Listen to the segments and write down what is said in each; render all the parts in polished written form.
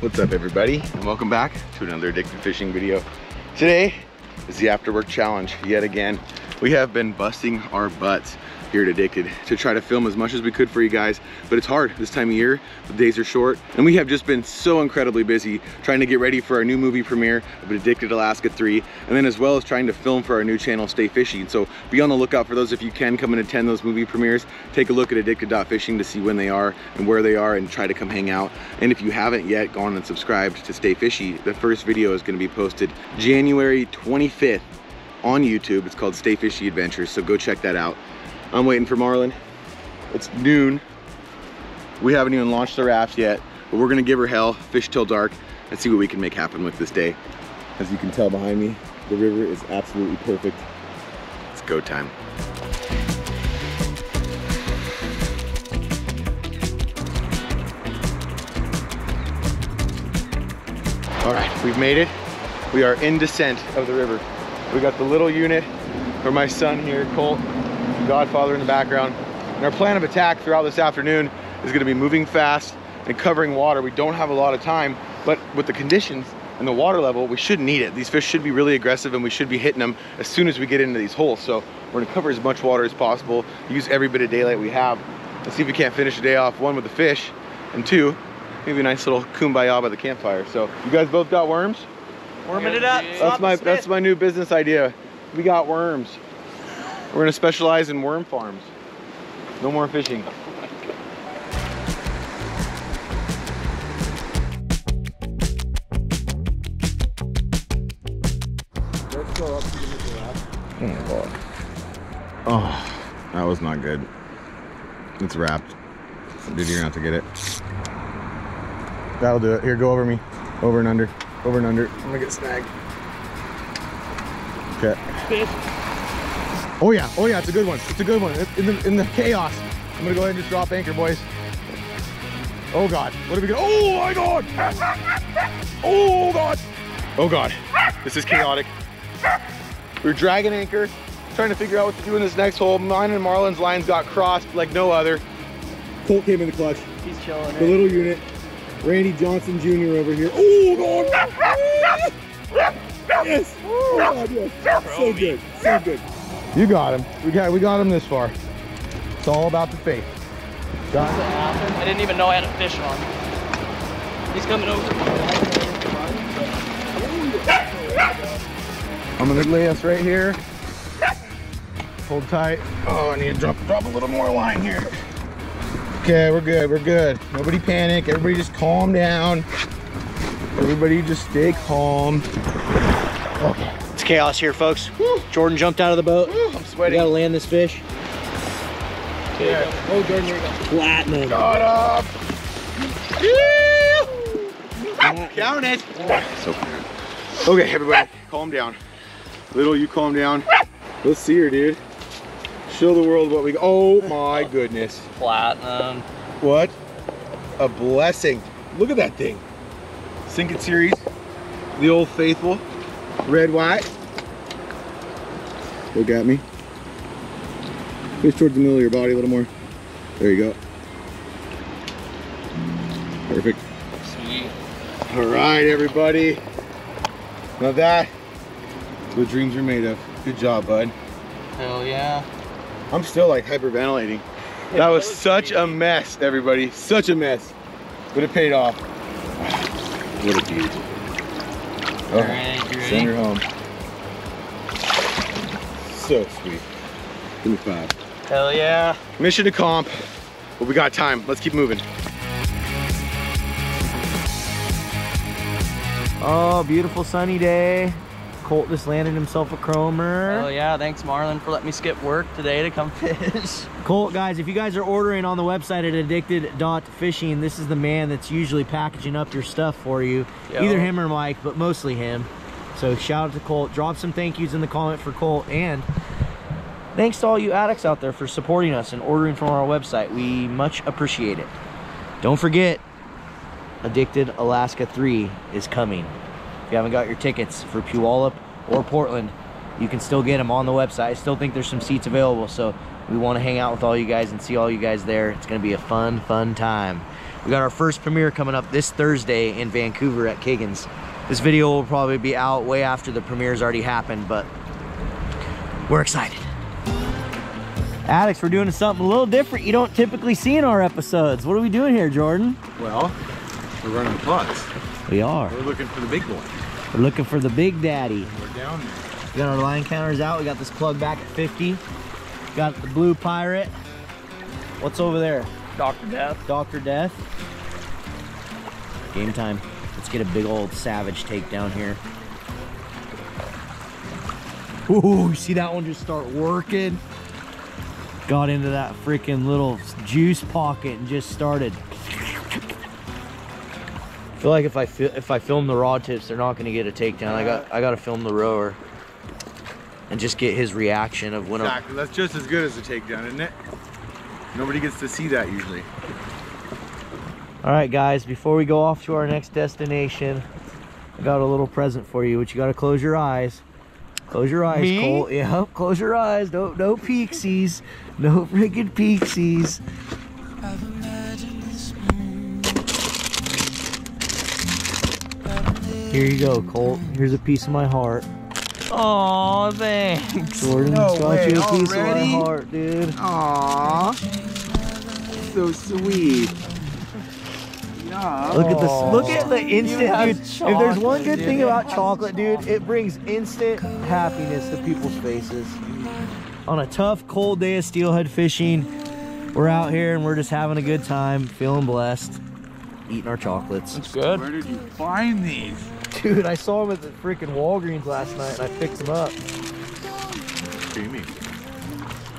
What's up, everybody, and welcome back to another Addicted Fishing video. Today is the after work challenge yet again. We have been busting our butts here at Addicted to try to film as much as we could for you guys, but it's hard this time of year. The days are short, and we have just been so incredibly busy trying to get ready for our new movie premiere of Addicted Alaska 3, and then as well as trying to film for our new channel, Stay Fishy. So be on the lookout for those if you can. Come and attend those movie premieres. Take a look at addicted.fishing to see when they are and where they are, and try to come hang out. And if you haven't yet gone and subscribed to Stay Fishy, the first video is going to be posted January 25th on YouTube. It's called Stay Fishy Adventures, so go check that out. I'm waiting for Marlin. It's noon. We haven't even launched the raft yet, but we're gonna give her hell, fish till dark, and see what we can make happen with this day. As you can tell behind me, the river is absolutely perfect. It's go time. All right, we've made it. We are in descent of the river. We got the little unit for my son here, Colt. Godfather in the background, and our plan of attack throughout this afternoon is going to be moving fast and covering water. We don't have a lot of time, but with the conditions and the water level, we should need it. These fish should be really aggressive, and we should be hitting them as soon as we get into these holes. So we're going to cover as much water as possible, use every bit of daylight we have, and see if we can't finish the day off, one, with the fish, and two, maybe a nice little kumbaya by the campfire. So you guys both got worms? Worming it up. That's my new business idea. We got worms. We're gonna specialize in worm farms. No more fishing. Let's go up to the raft. Oh my God. Oh, that was not good. It's wrapped. Dude, you're gonna have to get it. That'll do it. Here, go over me. Over and under. Over and under. I'm gonna get snagged. Okay. Fish. Oh yeah, it's a good one. It's a good one. It's in the chaos. I'm gonna go ahead and just drop anchor, boys. Oh God, what are we gonna, oh my God! Oh God! Oh God, this is chaotic. We're dragging anchor, trying to figure out what to do in this next hole. Mine and Marlin's lines got crossed like no other. Colt came in the clutch. He's chilling. The little unit. Randy Johnson Jr. over here. Oh God! Yes! Oh God, yes. So good, so good. You got him. We got him this far. It's all about the faith. Got him. I didn't even know I had a fish on. He's coming over. I'm gonna lay us right here. Hold tight. Oh, I need to drop a little more line here. Okay, we're good. We're good. Nobody panic. Everybody just calm down. Everybody just stay calm. Okay. Chaos here, folks. Woo. Jordan jumped out of the boat. Woo. I'm sweating. You gotta land this fish. There you go. Oh, Jordan, here you go. Platinum. Got up. Count it. So clear. Okay, everybody, calm down. Little, you calm down. Let's see her, dude. Show the world what we got. Oh my goodness. Platinum. What a blessing. Look at that thing. Sink It Series, the old faithful. Red, white. Look at me. Fish towards the middle of your body a little more. There you go. Perfect. Sweet. All right, everybody. Now that, the dreams are made of. Good job, bud. Hell yeah. I'm still like hyperventilating. Yeah, that was such crazy. A mess, everybody. Such a mess. But it paid off. What a beauty. Oh, all right, you send her home. So sweet. Give me 5. Hell yeah. Mission to comp, but we got time. Let's keep moving. Oh, beautiful sunny day. Colt just landed himself a chromer. Oh yeah, thanks Marlin for letting me skip work today to come fish. Colt, guys, if you guys are ordering on the website at addicted.fishing, this is the man that's usually packaging up your stuff for you. Yo. Either him or Mike, but mostly him. So shout out to Colt. Drop some thank yous in the comment for Colt, and thanks to all you addicts out there for supporting us and ordering from our website. We much appreciate it. Don't forget, Addicted Alaska 3 is coming. If you haven't got your tickets for Puyallup or Portland, you can still get them on the website. I still think there's some seats available, so we want to hang out with all you guys and see all you guys there. It's going to be a fun time. We got our first premiere coming up this Thursday in Vancouver at Kiggins. This video will probably be out way after the premiere's already happened, but we're excited. Alex, we're doing something a little different you don't typically see in our episodes. What are we doing here, Jordan? Well, we're running plugs. We are. We're looking for the big boy. We're looking for the big daddy. We're down there. We got our line counters out. We got this plug back at 50. Got the blue pirate. What's over there? Dr. Death. Dr. Death. Game time. Let's get a big old savage takedown here. Ooh, you see that one just start working? Got into that freaking little juice pocket and just started. I feel like if I film the rod tips, they're not going to get a takedown. I got to film the rower and just get his reaction of when. Exactly. That's just as good as a takedown, isn't it? Nobody gets to see that usually. All right, guys. Before we go off to our next destination, I got a little present for you, which you got to close your eyes. Close your eyes, me? Cole. Yeah, close your eyes. No peeksies. No freaking peeksies. Here you go, Colt. Here's a piece of my heart. Aw, thanks. Jordan's got you a piece of my heart, dude. Aw. So sweet. Yeah. Look at this. Look at the instant, dude. Chocolate, if there's one good thing about chocolate, dude, it brings instant happiness to people's faces. On a tough, cold day of steelhead fishing, we're out here and we're just having a good time, feeling blessed, eating our chocolates. That's good. Where did you find these? Dude, I saw them at the freaking Walgreens last night and I picked them up. Creamy.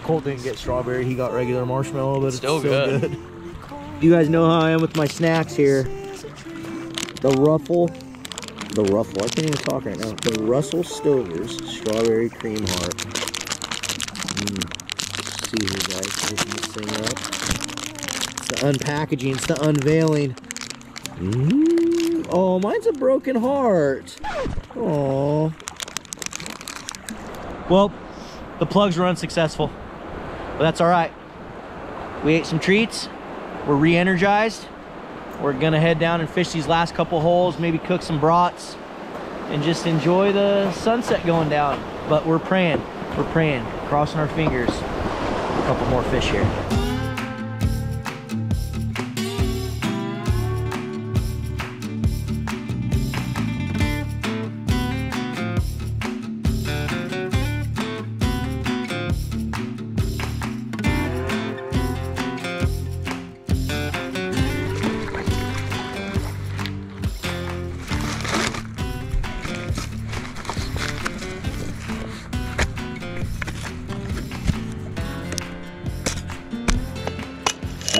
Colt didn't get strawberry, he got regular marshmallow, but it's still good. You guys know how I am with my snacks here. The Ruffle, I can't even talk right now. The Russell Stover's Strawberry Cream Heart. See here, guys, open this thing up. It's the unpackaging, it's the unveiling. Oh, mine's a broken heart. Oh. Well, the plugs were unsuccessful, but that's all right. We ate some treats. We're re-energized. We're gonna head down and fish these last couple holes, maybe cook some brats, and just enjoy the sunset going down. But we're praying, crossing our fingers. A couple more fish here.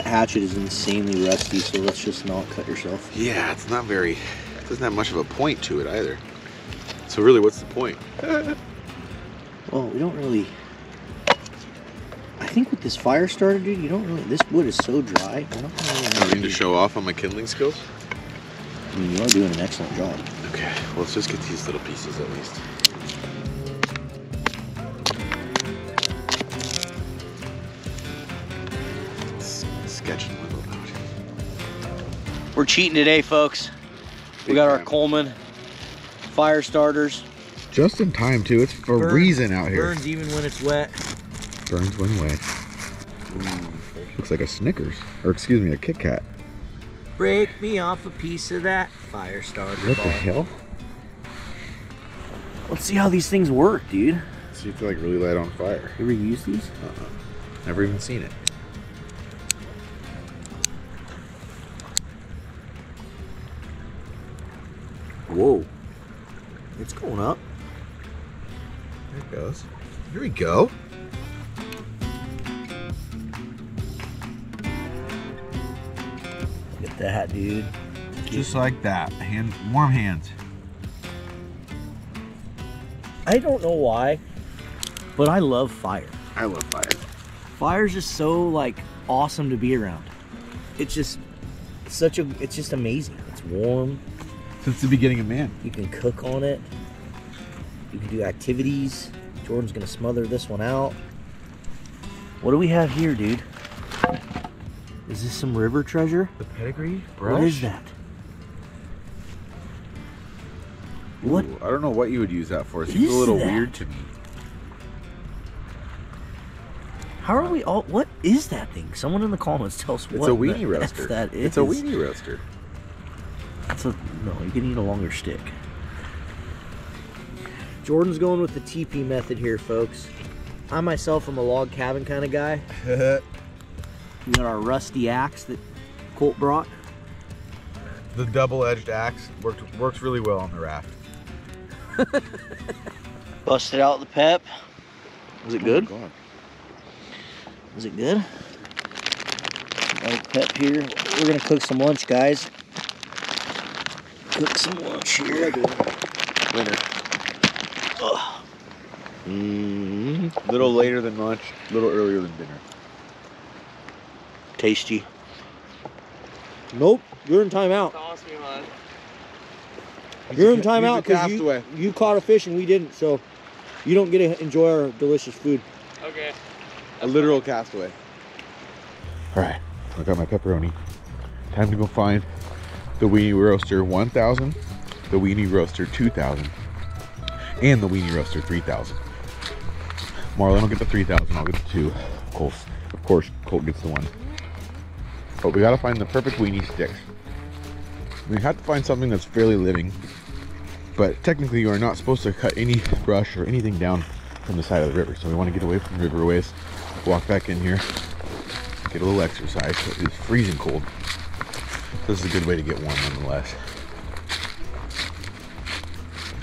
Hatchet is insanely rusty, so let's just not cut yourself. Yeah, it's not very, it doesn't have much of a point to it either. So really, what's the point? Well, we don't really, I think with this fire starter, dude, you don't really, this wood is so dry. I don't really need to show off on my kindling skills? I mean, you are doing an excellent job. Okay, well, let's just get these little pieces at least. We're cheating today, folks. We got our Coleman fire starters. Just in time, too. It's for a reason out here. Burns even when it's wet. Burns when wet. Ooh. Looks like a Snickers. Or, excuse me, a Kit Kat. Break me off a piece of that fire starter. What the hell? Let's see how these things work, dude. So you feel like really light on fire. You ever use these? Uh-uh. Never even seen it. Whoa, it's going up. There it goes. Here we go. Look at that, dude. Just like that. Hand, warm hands. I don't know why, but I love fire. I love fire. Fire's just so like awesome to be around. It's just such a. It's just amazing. It's warm. Since the beginning of man. You can cook on it. You can do activities. Jordan's gonna smother this one out. What do we have here, dude? Is this some river treasure? The pedigree brush? What is that? Ooh, what? I don't know what you would use that for. It seems a little weird to me. How are we all... What is that thing? Someone in the comments tell us what the roaster. F that is. It's a weenie roaster. That's a... No, you can eat a longer stick. Jordan's going with the teepee method here, folks. I myself am a log cabin kind of guy. We got our rusty axe that Colt brought. The double-edged axe works really well on the raft. Busted out the pep. Was it good? God. Is it good? Pep here. We're gonna cook some lunch, guys. Cook some lunch here. Winner. A little later than lunch, a little earlier than dinner. Tasty. Nope, you're in timeout. You're in timeout because you caught a fish and we didn't, so you don't get to enjoy our delicious food. Okay. A literal castaway. All right, I got my pepperoni. Time to go find the Weenie Roaster 1000, the Weenie Roaster 2000, and the Weenie Roaster 3000. Marlon will get the 3000, I'll get the 2. Of course, Colt gets the 1. But we gotta find the perfect weenie sticks. We have to find something that's fairly living, but technically you are not supposed to cut any brush or anything down from the side of the river. So we want to get away from the river ways, walk back in here, get a little exercise. It's freezing cold. This is a good way to get warm nonetheless.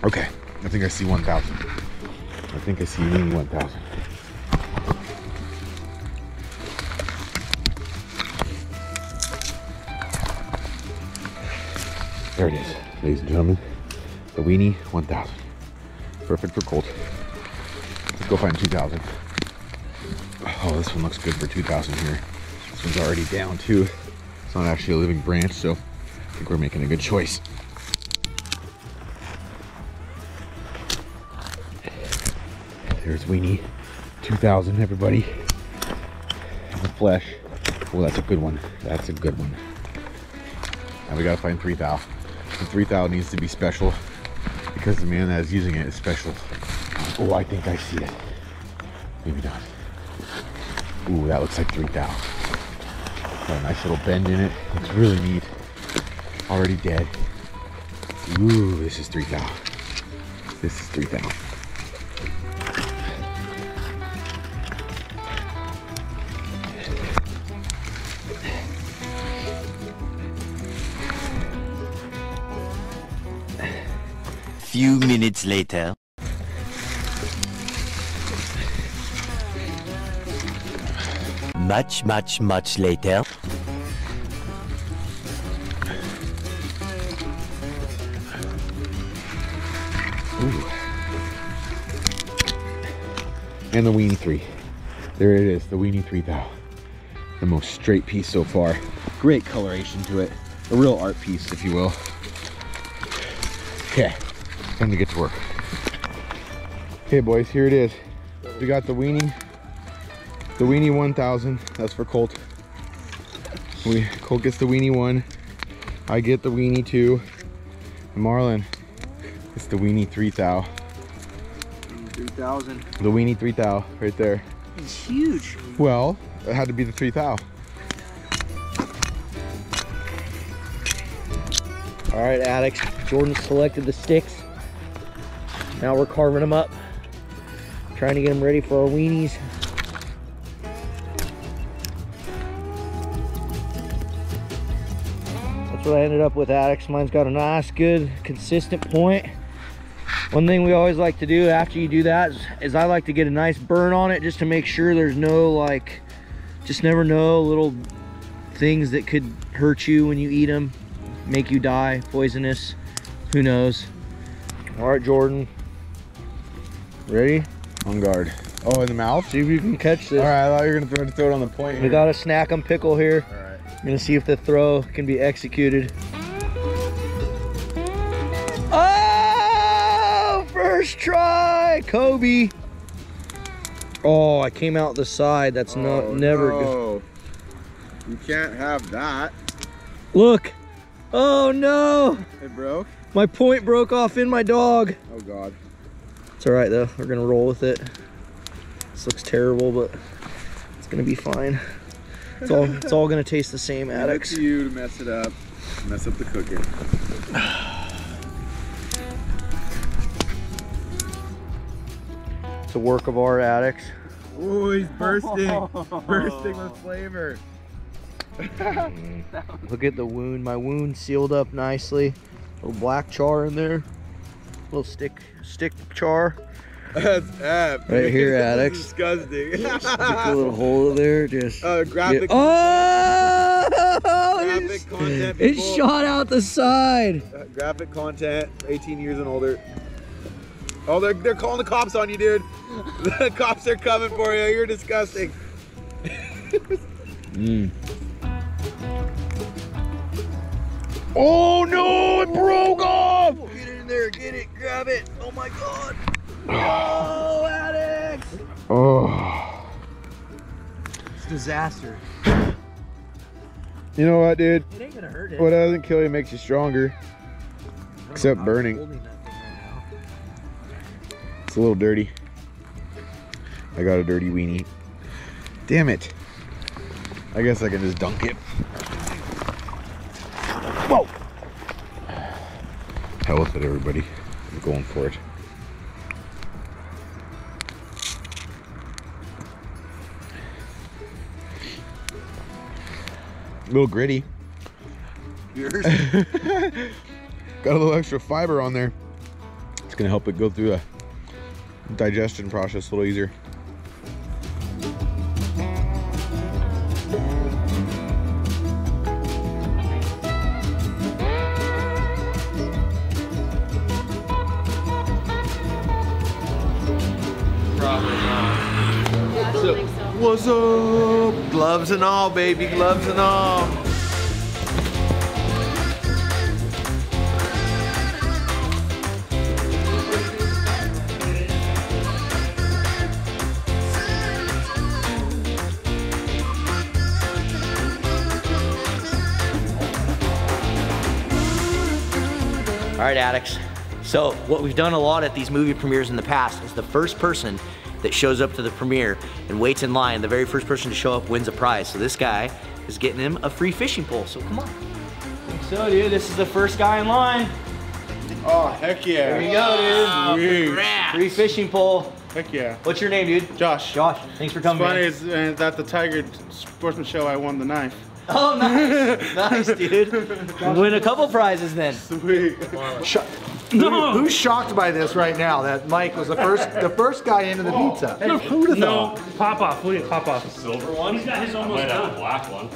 Okay, I think I see 1000. I think I see Weenie 1000. There it is, ladies and gentlemen. The Weenie 1000. Perfect for Colt. Let's go find 2000. Oh, this one looks good for 2000 here. This one's already down too. It's not actually a living branch, so I think we're making a good choice. There's Weenie 2000, everybody. The flesh. Oh, that's a good one. That's a good one. Now we gotta find 3000. The 3000 needs to be special because the man that is using it is special. Oh, I think I see it. Maybe not. Ooh, that looks like 3000. Got a nice little bend in it. Looks really neat. Already dead. Ooh, this is 3000. This is 3000. Few minutes later. Much later. Ooh. And the Weenie 3. There it is, the Weenie 3000. The most straight piece so far. Great coloration to it. A real art piece, if you will. Okay. Time to get to work. Okay, boys, here it is. We got the Weenie 1000. That's for Colt. Colt gets the Weenie 1. I get the Weenie 2. And Marlon gets the Weenie 3000. 3000. The Weenie 3000, right there. It's huge. Well, it had to be the 3000. All right, addicts. Jordan selected the sticks. Now we're carving them up, trying to get them ready for our weenies. That's what I ended up with, Addicts. Mine's got a nice, good, consistent point. One thing we always like to do after you do that is I like to get a nice burn on it just to make sure there's no, like, just never know, little things that could hurt you when you eat them, make you die, poisonous, who knows. All right, Jordan. Ready? On guard. Oh, in the mouth? See if you can catch this. All right, I thought you were going to throw it on the point. We got a snack 'em pickle here. All right. I'm going to see if the throw can be executed. Oh, first try, Kobe. Oh, I came out the side. That's never good. You can't have that. Look. Oh no. It broke? My point broke off in my dog. Oh God. It's all right though. We're gonna roll with it. This looks terrible, but it's gonna be fine. It's all gonna taste the same, Addicts. It's you to mess it up. Mess up the cooking. It's a work of art, Addicts. Oh, he's bursting. Oh. Bursting with flavor. Look at the wound. My wound sealed up nicely. A little black char in there. A little stick char. That's apt. Right here, Addicts. Disgusting. Stick a little hole there. Just graphic. Oh! Graphic content. It shot out the side. Graphic content. 18 years and older. Oh, they're calling the cops on you, dude. The cops are coming for you. You're disgusting. Mm. Oh no! It broke off. Get in there. Get it. Grab it. Oh my God. Oh, Addicts! Oh, it's a disaster. You know what, dude? It ain't gonna hurt it. What doesn't kill you makes you stronger. Except burning. Right now. It's a little dirty. I got a dirty weenie. Damn it! I guess I can just dunk it. Whoa! Hell with it, everybody. I'm going for it. A little gritty. Yours? Got a little extra fiber on there. It's gonna help it go through the digestion process a little easier. Probably not. Yeah, I don't think so. What's up? Gloves and all, baby, gloves and all. All right, Addicts. So what we've done a lot at these movie premieres in the past is the first person that shows up to the premiere and waits in line, the very first person to show up wins a prize. So this guy is getting him a free fishing pole, so come on. I think so, dude, this is the first guy in line. Oh, heck yeah. There you go, dude. Congrats. Free fishing pole. Heck yeah. What's your name, dude? Josh. Josh, thanks for coming. It's funny, man. It's at the Tiger Sportsman Show, I won the knife. Oh, nice. Nice, dude. Win a couple prizes then. Sweet. No. Who's shocked by this right now? That Mike was the first guy into the pizza. Hey, no, who would have thought? No, pop off, please. Pop off. A silver one. He's got his almost done. A black one.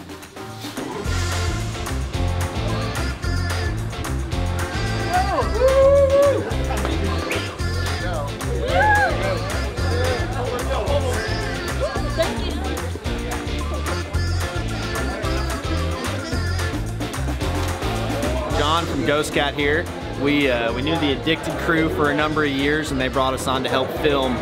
John from Ghost Cat here. We knew the Addicted crew for a number of years, and they brought us on to help film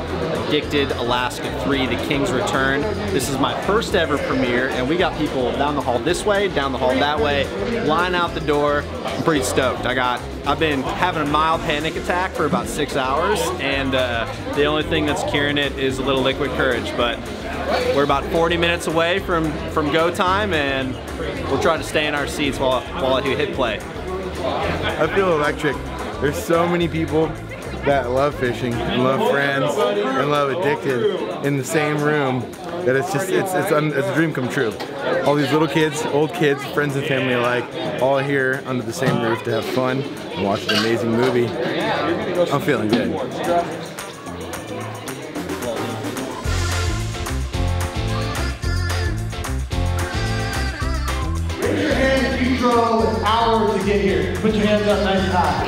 Addicted Alaska 3, The King's Return. This is my first ever premiere, and we got people down the hall this way, down the hall that way, line out the door. I'm pretty stoked. I've been having a mild panic attack for about 6 hours, and the only thing that's curing it is a little liquid courage, but we're about 40 minutes away from go time, and we'll try to stay in our seats while I do hit play. I feel electric. There's so many people that love fishing and love Friends and love Addicted in the same room that it's just it's a dream come true. All these little kids, old kids, friends and family alike, all here under the same roof to have fun and watch an amazing movie. I'm feeling good. Control an hour to get here. Put your hands up nice and high.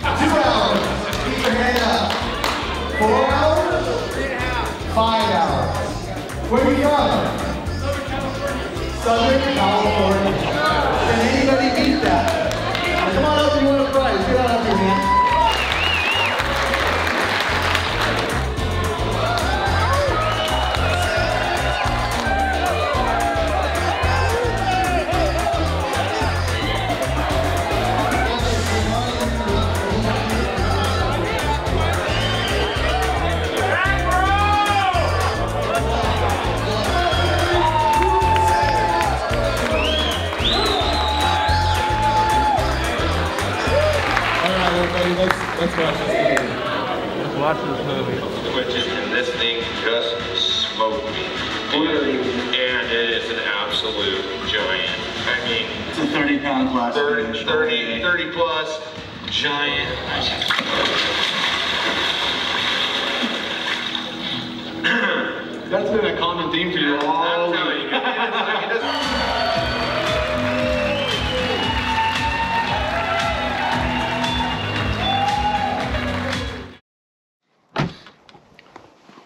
2 hours. Keep your hand up. 4 hours. 5 hours. Where are you from? Southern California. Southern California. Can anybody beat that? Now come on up, you want a prize. Get out of your hand. It's a 30 pound class. 30 plus, giant. That's been a common theme for you all week.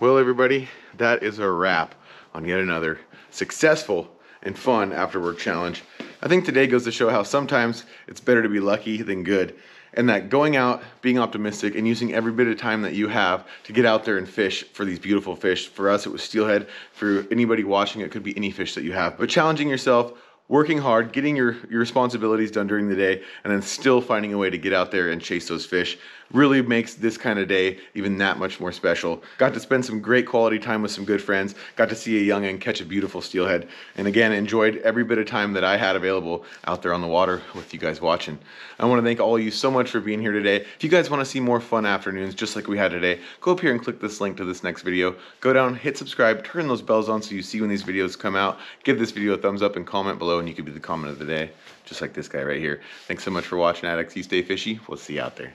Well, everybody, that is a wrap on yet another successful and fun after work challenge. I think today goes to show how sometimes it's better to be lucky than good, and that going out, being optimistic, and using every bit of time that you have to get out there and fish for these beautiful fish. For us, it was steelhead. For anybody watching, it could be any fish that you have. But challenging yourself, working hard, getting your responsibilities done during the day, and then still finding a way to get out there and chase those fish really makes this kind of day even that much more special. Got to spend some great quality time with some good friends, got to see a young'un catch a beautiful steelhead, and again, enjoyed every bit of time that I had available out there on the water with you guys watching. I wanna thank all of you so much for being here today. If you guys wanna see more fun afternoons just like we had today, go up here and click this link to this next video. Go down, hit subscribe, turn those bells on so you see when these videos come out. Give this video a thumbs up and comment below, and you could be the comment of the day, just like this guy right here. Thanks so much for watching, ADX. You stay fishy. We'll see you out there.